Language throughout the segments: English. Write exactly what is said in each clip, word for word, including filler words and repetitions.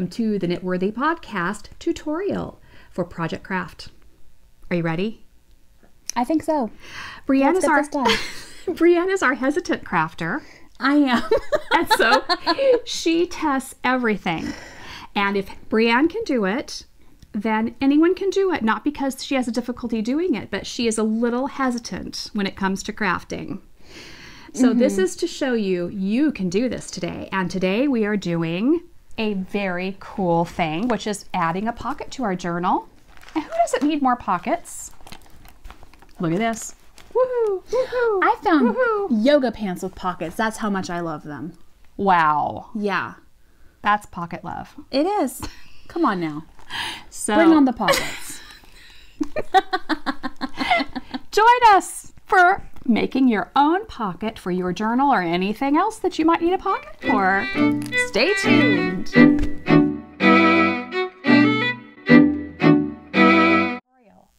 welcome to the Knitworthy Podcast tutorial for Project Craft. Are you ready? I think so. Brianna's our Brianna's our hesitant crafter. I am. And so she tests everything. And if Brianne can do it, then anyone can do it. Not because she has a difficulty doing it, but she is a little hesitant when it comes to crafting. So mm-hmm. This is to show you, you can do this today. And today we are doing a very cool thing, which is adding a pocket to our journal. And who doesn't need more pockets? Look at this. Woohoo! Woohoo! I found Woohoo. yoga pants with pockets. That's how much I love them. Wow. Yeah. That's pocket love. It is. Come on now. So bring on the pockets. Join us for making your own pocket for your journal or anything else that you might need a pocket for. Stay tuned.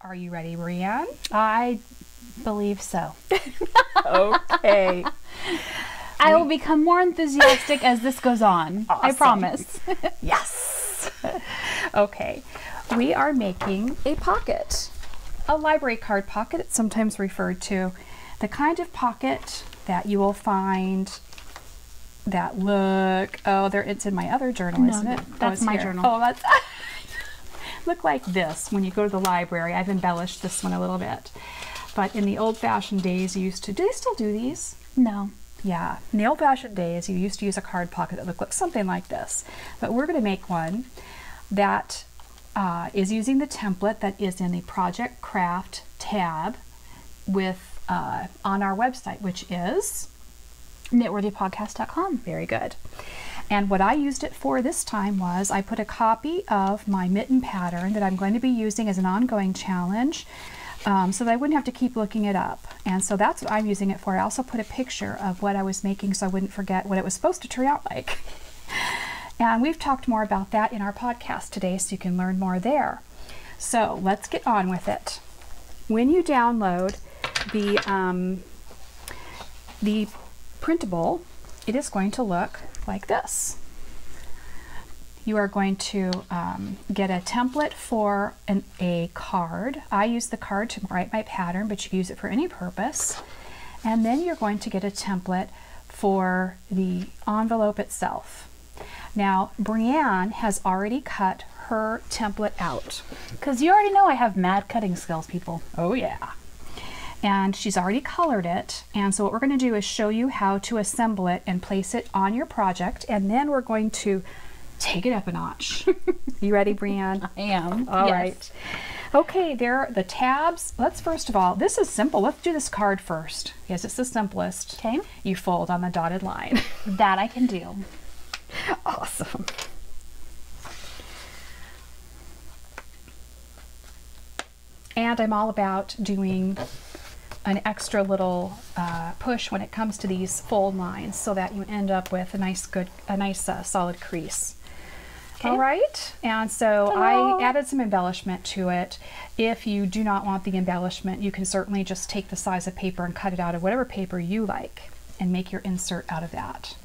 Are you ready, Brianne? I believe so. Okay. I will become more enthusiastic as this goes on. Awesome. I promise. Yes. Okay. We are making a pocket. A library card pocket, it's sometimes referred to. The kind of pocket that you will find that look, oh, there it's in my other journal, no, isn't it? That's oh, my here. journal. Oh, that's look like this when you go to the library. I've embellished this one a little bit. But in the old-fashioned days, you used to, do they still do these? No. Yeah, in the old-fashioned days, you used to use a card pocket that looked like something like this. But we're gonna make one that uh, is using the template that is in the Project Craft tab with uh, on our website, which is knitworthy podcast dot com. Very good. And what I used it for this time was I put a copy of my mitten pattern that I'm going to be using as an ongoing challenge. Um, so that I wouldn't have to keep looking it up. And so that's what I'm using it for. I also put a picture of what I was making so I wouldn't forget what it was supposed to turn out like. And we've talked more about that in our podcast today, so you can learn more there. So let's get on with it. When you download the, um, the printable, it is going to look like this. You are going to um, get a template for an, a card. I use the card to write my pattern, but you can use it for any purpose. And then you're going to get a template for the envelope itself. Now, Brianne has already cut her template out. Because you already know I have mad cutting skills, people. Oh, yeah. And she's already colored it. And so what we're going to do is show you how to assemble it and place it on your project. And then we're going to take it up a notch. You ready, Brianne? I am. All yes. right. Okay, there are the tabs. Let's first of all, this is simple. Let's do this card first. Yes, it's the simplest. Okay. You fold on the dotted line. That I can do. Awesome. And I'm all about doing an extra little uh, push when it comes to these fold lines so that you end up with a nice, good, a nice uh, solid crease. Okay. All right, and so Hello. I added some embellishment to it. If you do not want the embellishment, you can certainly just take the size of paper and cut it out of whatever paper you like and make your insert out of that.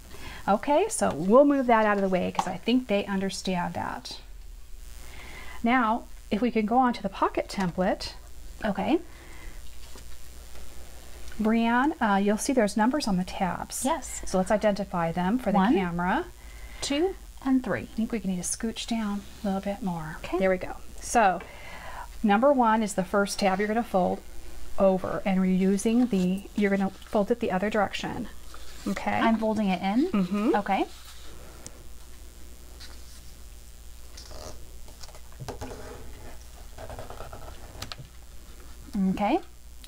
Okay, so we'll move that out of the way because I think they understand that. Now, if we can go on to the pocket template. Okay. Brianne, uh, you'll see there's numbers on the tabs. Yes. So let's identify them for the One, camera. Two. And three. I think we need to scooch down a little bit more. Okay. There we go. So number one is the first tab you're going to fold over, and we're using the, you're going to fold it the other direction. Okay. I'm folding it in? Mm-hmm. Okay. Okay.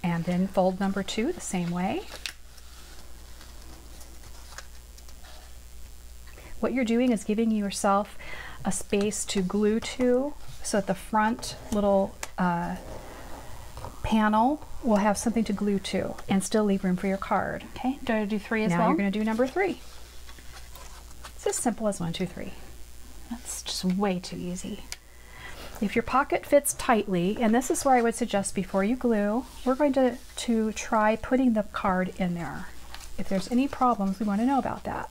And then fold number two the same way. What you're doing is giving yourself a space to glue to so that the front little uh, panel will have something to glue to and still leave room for your card. Okay, do I do three as now well? Now you're gonna do number three. It's as simple as one, two, three. That's just way too easy. If your pocket fits tightly, and this is where I would suggest before you glue, we're going to, to try putting the card in there. If there's any problems, we wanna know about that.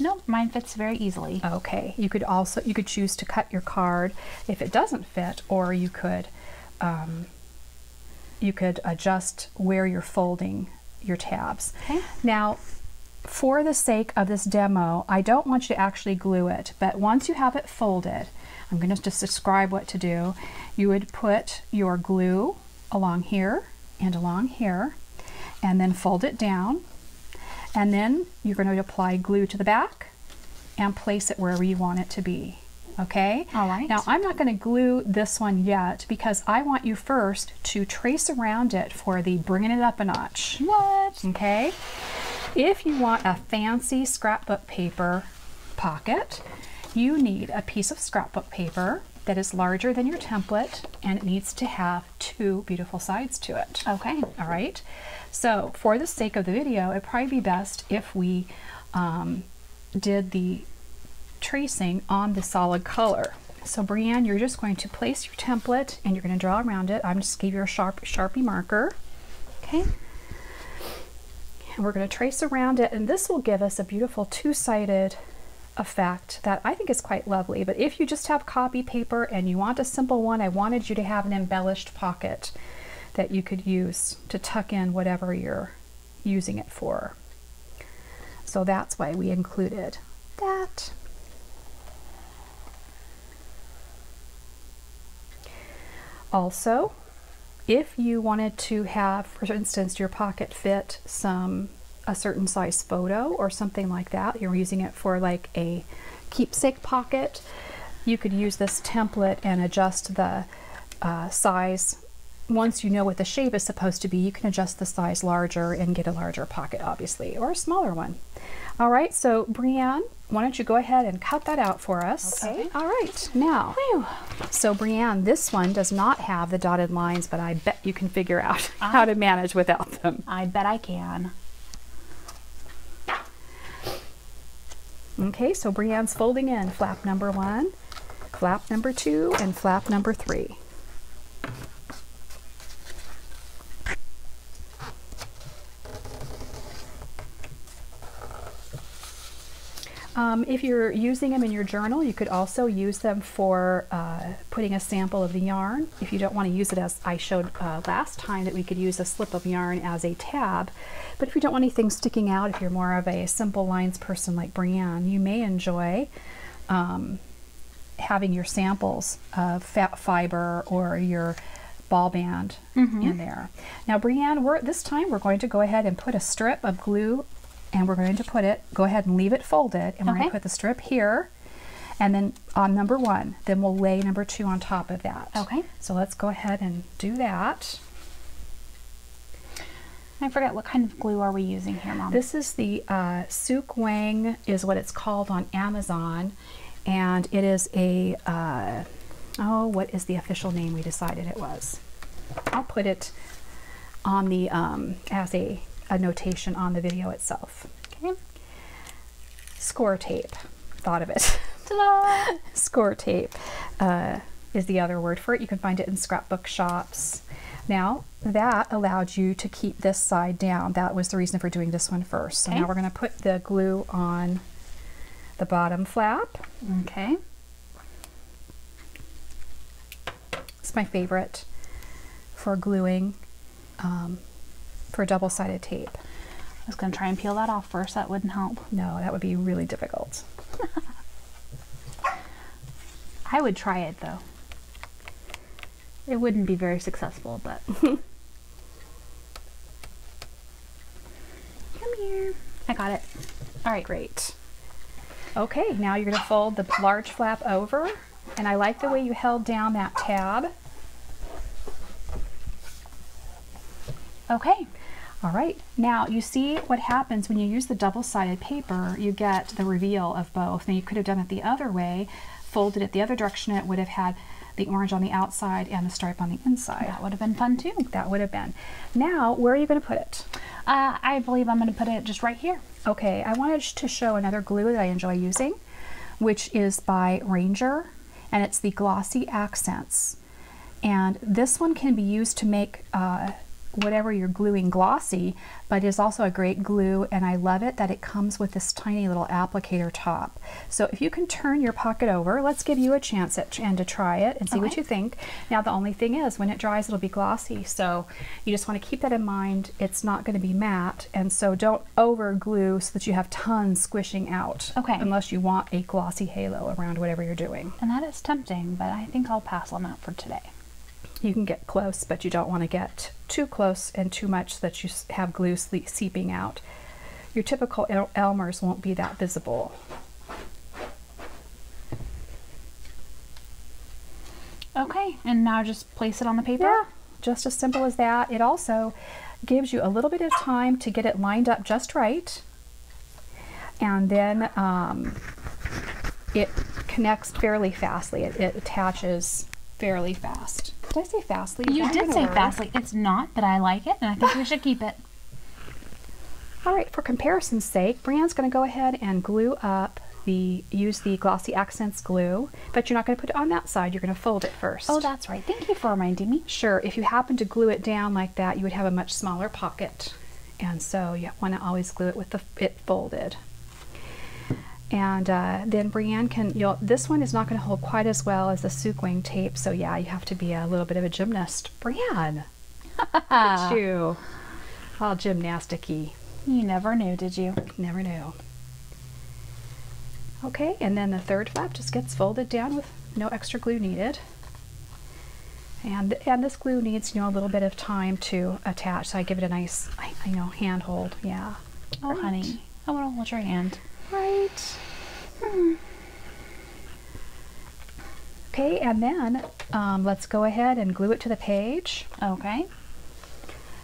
Nope, mine fits very easily. Okay, you could also, you could choose to cut your card if it doesn't fit, or you could um, you could adjust where you're folding your tabs. Okay. Now, for the sake of this demo, I don't want you to actually glue it, but once you have it folded, I'm going to just describe what to do. You would put your glue along here and along here, and then fold it down. And then you're going to apply glue to the back and place it wherever you want it to be. Okay? All right. Now, I'm not going to glue this one yet because I want you first to trace around it for the bringing it up a notch. What? Okay? If you want a fancy scrapbook paper pocket, you need a piece of scrapbook paper that is larger than your template, and it needs to have two beautiful sides to it. Okay. All right. So for the sake of the video, it'd probably be best if we um, did the tracing on the solid color. So Brianne, you're just going to place your template and you're going to draw around it. I'm just giving you a sharp Sharpie marker. Okay. And we're going to trace around it, and this will give us a beautiful two-sided effect that I think is quite lovely. But if you just have copy paper and you want a simple one, I wanted you to have an embellished pocket that you could use to tuck in whatever you're using it for. So that's why we included that. Also, if you wanted to have, for instance, your pocket fit some a certain size photo or something like that, you're using it for like a keepsake pocket, you could use this template and adjust the uh, size. Once you know what the shape is supposed to be, you can adjust the size larger and get a larger pocket, obviously, or a smaller one. All right, so Brianne, why don't you go ahead and cut that out for us. Okay. All right, now, whew. So Brianne, this one does not have the dotted lines, but I bet you can figure out I, how to manage without them. I bet I can. Okay, so Brianne's folding in flap number one, flap number two, and flap number three. Um, if you're using them in your journal, you could also use them for uh, putting a sample of the yarn. If you don't want to use it, as I showed uh, last time, that we could use a slip of yarn as a tab. But if you don't want anything sticking out, if you're more of a simple lines person like Brianne, you may enjoy um, having your samples of fat fiber or your ball band mm-hmm. in there. Now, Brianne, we're, this time we're going to go ahead and put a strip of glue, and we're going to put it, go ahead and leave it folded, and we're okay. going to put the strip here, and then on number one, then we'll lay number two on top of that. Okay. So let's go ahead and do that. I forgot, what kind of glue are we using here, Mom? This is the uh, Suquang is what it's called on Amazon, and it is a, uh, oh, what is the official name we decided it was? I'll put it on the, um, as a, a notation on the video itself. Okay. Score tape, thought of it. Ta-da! Score tape uh, is the other word for it. You can find it in scrapbook shops. Now, that allowed you to keep this side down. That was the reason for doing this one first. So okay. now we're gonna put the glue on the bottom flap. Okay. It's my favorite for gluing. Um, for double-sided tape. I was gonna try and peel that off first, that wouldn't help. No, that would be really difficult. I would try it though. It wouldn't be very successful, but. Come here, I got it. All right, great. Okay, now you're gonna fold the large flap over, and I like the way you held down that tab. Okay. All right. Now you see what happens when you use the double-sided paper, you get the reveal of both. Now you could have done it the other way, folded it the other direction, it would have had the orange on the outside and the stripe on the inside. That would have been fun too. That would have been. Now, where are you gonna put it? Uh, I believe I'm gonna put it just right here. Okay, I wanted to show another glue that I enjoy using, which is by Ranger, and it's the Glossy Accents. And this one can be used to make uh, whatever you're gluing glossy, but it's also a great glue, and I love it that it comes with this tiny little applicator top. So if you can turn your pocket over, let's give you a chance at and to try it and see okay. what you think. Now the only thing is, when it dries, it'll be glossy, so you just want to keep that in mind. It's not going to be matte, and so don't over glue so that you have tons squishing out, okay, unless you want a glossy halo around whatever you're doing. And that is tempting, but I think I'll pass on that for today. You can get close, but you don't want to get too close and too much so that you have glue seeping out. Your typical El Elmer's won't be that visible. Okay, and now just place it on the paper? Yeah, just as simple as that. It also gives you a little bit of time to get it lined up just right, and then um, it connects fairly fastly. It, it attaches fairly fast. Did I say fastly? You did say fastly. It's not, but I like it, and I think we should keep it. All right, for comparison's sake, Brianne's going to go ahead and glue up the, use the Glossy Accents glue, but you're not going to put it on that side. You're going to fold it first. Oh, that's right. Thank you for reminding me. Sure. If you happen to glue it down like that, you would have a much smaller pocket, and so you want to always glue it with the, it folded. And uh, then Brianne can, you'll, this one is not going to hold quite as well as the Suquang tape, so yeah, you have to be a little bit of a gymnast. Brianne, look at you, all gymnastic-y. You never knew, did you? Never knew. Okay, and then the third flap just gets folded down with no extra glue needed. And, and this glue needs, you know, a little bit of time to attach, so I give it a nice, I, I know, hand hold, yeah. Oh, right. Honey, I want to hold your hand. Right. Hmm. Okay, and then um, let's go ahead and glue it to the page. Okay.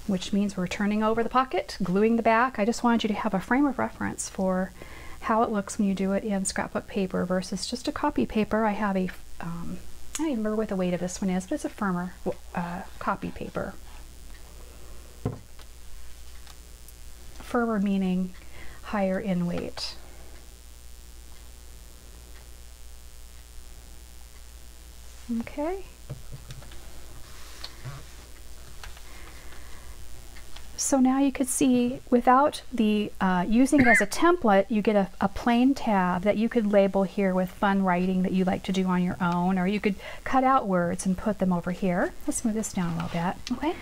Which means we're turning over the pocket, gluing the back. I just wanted you to have a frame of reference for how it looks when you do it in scrapbook paper versus just a copy paper. I have a, um, I don't even remember what the weight of this one is, but it's a firmer uh, copy paper. Firmer meaning higher in weight. Okay. So now you could see, without the uh, using it as a template, you get a, a plain tab that you could label here with fun writing that you like to do on your own, or you could cut out words and put them over here. Let's move this down a little bit. Okay.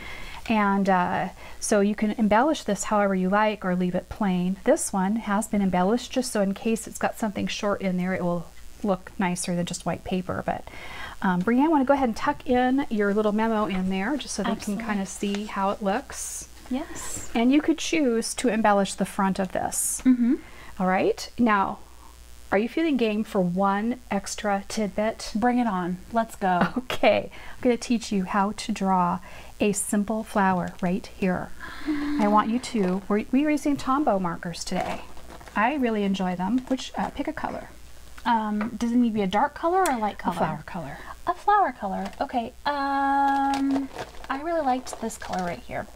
And uh, so you can embellish this however you like or leave it plain. This one has been embellished just so in case it's got something short in there, it will look nicer than just white paper. But um, Brianne, want to go ahead and tuck in your little memo in there just so they Absolutely. Can kind of see how it looks. Yes. And you could choose to embellish the front of this. Mm-hmm. All right. Now, are you feeling game for one extra tidbit? Bring it on. Let's go. Okay. I'm going to teach you how to draw a simple flower right here. I want you to, we're, we're using Tombow markers today. I really enjoy them. Which, uh, pick a color. Um, does it need to be a dark color or a light color? A flower color. A flower color. Okay. Um, I really liked this color right here.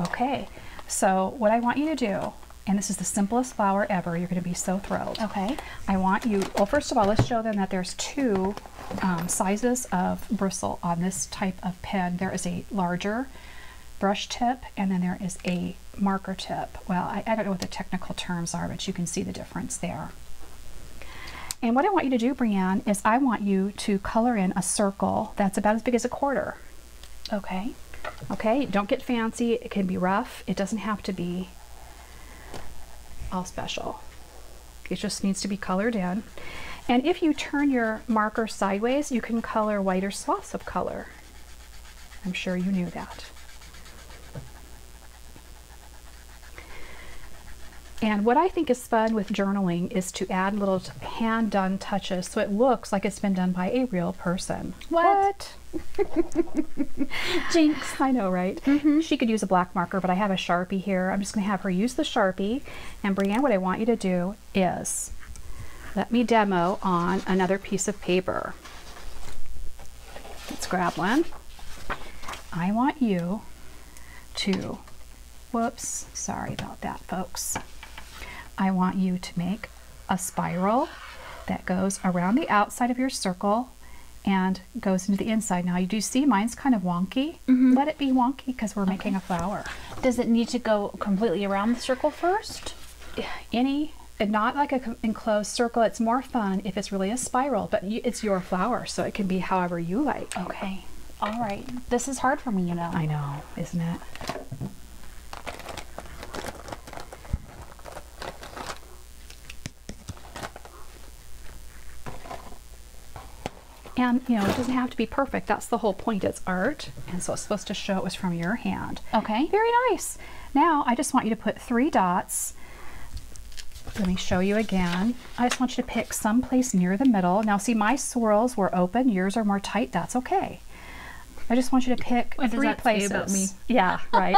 Okay. So what I want you to do, and this is the simplest flower ever. You're going to be so thrilled. Okay. I want you, well, first of all, let's show them that there's two um, sizes of bristle on this type of pen. There is a larger brush tip, and then there is a marker tip. Well, I, I don't know what the technical terms are, but you can see the difference there. And what I want you to do, Brianne, is I want you to color in a circle that's about as big as a quarter. Okay. Okay, don't get fancy. It can be rough. It doesn't have to be all special. It just needs to be colored in. And if you turn your marker sideways, you can color wider swaths of color. I'm sure you knew that. And what I think is fun with journaling is to add little hand-done touches so it looks like it's been done by a real person. What? Jinx. I know, right? Mm-hmm. She could use a black marker, but I have a Sharpie here. I'm just going to have her use the Sharpie. And Brianne, what I want you to do is let me demo on another piece of paper. Let's grab one. I want you to, whoops, sorry about that, folks. I want you to make a spiral that goes around the outside of your circle and goes into the inside. Now you do see mine's kind of wonky. Mm-hmm. Let it be wonky because we're okay. making a flower. Does it need to go completely around the circle first? Any, not like an enclosed circle. It's more fun if it's really a spiral, but you, it's your flower, so it can be however you like. Okay. All right. This is hard for me, you know. I know, isn't it? And, you know, it doesn't have to be perfect. That's the whole point. It's art. And so it's supposed to show it was from your hand. Okay. Very nice. Now, I just want you to put three dots. Let me show you again. I just want you to pick someplace near the middle. Now, see, my swirls were open. Yours are more tight. That's okay. I just want you to pick what three does that places. Say about me? Yeah, right.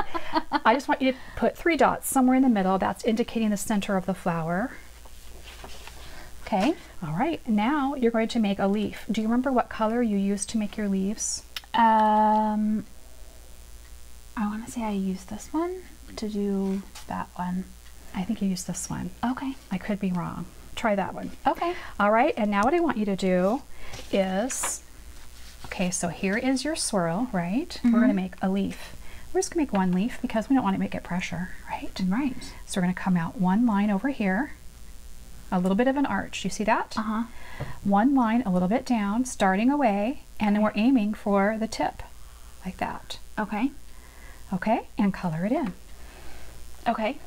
I just want you to put three dots somewhere in the middle. That's indicating the center of the flower. Okay. All right, now you're going to make a leaf. Do you remember what color you used to make your leaves? Um, I want to say I used this one to do that one. I think you used this one. Okay. I could be wrong. Try that one. Okay. All right, and now what I want you to do is, okay, so here is your swirl, right? Mm-hmm. We're going to make a leaf. We're just going to make one leaf because we don't want to make it pressure, right? Right. So we're going to come out one line over here. A little bit of an arch, you see that? Uh-huh. One line a little bit down, starting away, and then we're aiming for the tip, like that. Okay. Okay, and color it in. Okay.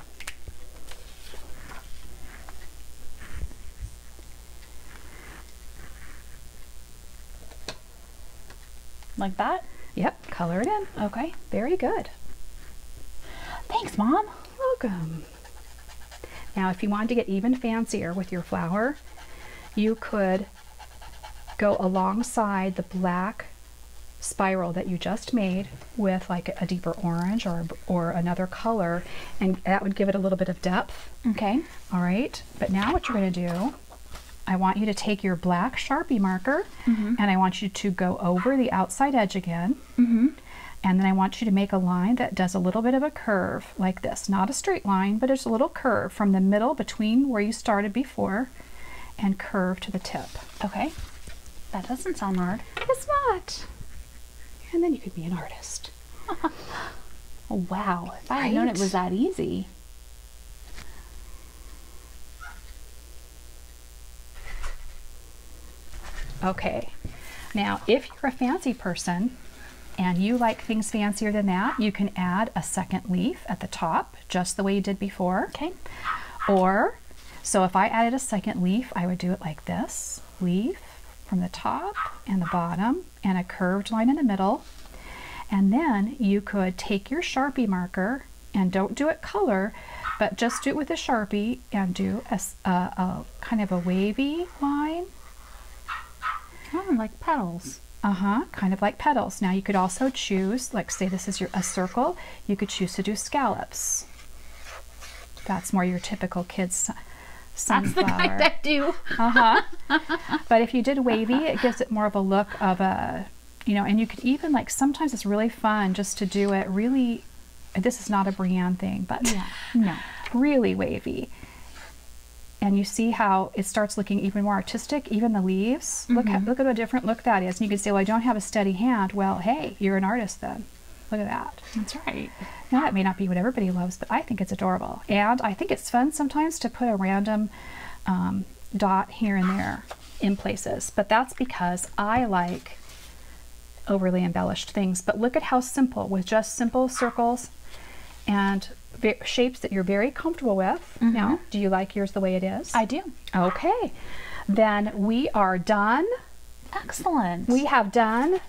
Like that? Yep, color it in. Okay. Very good. Thanks, Mom. Welcome. Now, if you wanted to get even fancier with your flower, you could go alongside the black spiral that you just made with like a deeper orange or, or another color, and that would give it a little bit of depth. Okay. All right. But now what you're going to do, I want you to take your black Sharpie marker, mm-hmm. and I want you to go over the outside edge again. Mm-hmm. And then I want you to make a line that does a little bit of a curve like this. Not a straight line, but it's a little curve from the middle between where you started before and curve to the tip. Okay. That doesn't sound hard. It's not. And then you could be an artist. Wow. If I had known it was that easy. Okay. Now, if you're a fancy person, and you like things fancier than that, you can add a second leaf at the top, just the way you did before. Okay. Or, so if I added a second leaf, I would do it like this. Leaf from the top and the bottom, and a curved line in the middle. And then you could take your Sharpie marker, and don't do it color, but just do it with a Sharpie, and do a, a, a kind of a wavy line. Oh, like petals. Uh-huh, kind of like petals. Now you could also choose, like say this is your a circle, you could choose to do scallops. That's more your typical kid's sunflower. That's the kind I do. Uh-huh. But if you did wavy, it gives it more of a look of a, you know, and you could even like, sometimes it's really fun just to do it really, this is not a Brienne thing, but yeah. No, really wavy. And you see how it starts looking even more artistic, even the leaves. Mm-hmm. Look, how, look at what a different look that is. And you can say, well, I don't have a steady hand. Well, hey, you're an artist then. Look at that. That's right. Now, that may not be what everybody loves, but I think it's adorable. And I think it's fun sometimes to put a random um, dot here and there in places. But that's because I like overly embellished things. But look at how simple, with just simple circles and shapes that you're very comfortable with. Mm-hmm. Now, do you like yours the way it is? I do. Okay. Then we are done. Excellent. We have done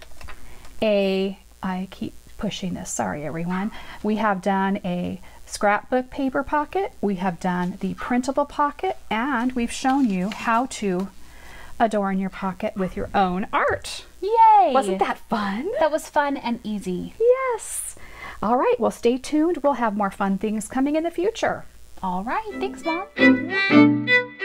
a, I keep pushing this, sorry everyone. We have done a scrapbook paper pocket. We have done the printable pocket, and we've shown you how to adorn your pocket with your own art. Yay! Wasn't that fun? That was fun and easy. Yes. All right, well, stay tuned. We'll have more fun things coming in the future. All right, thanks, Mom.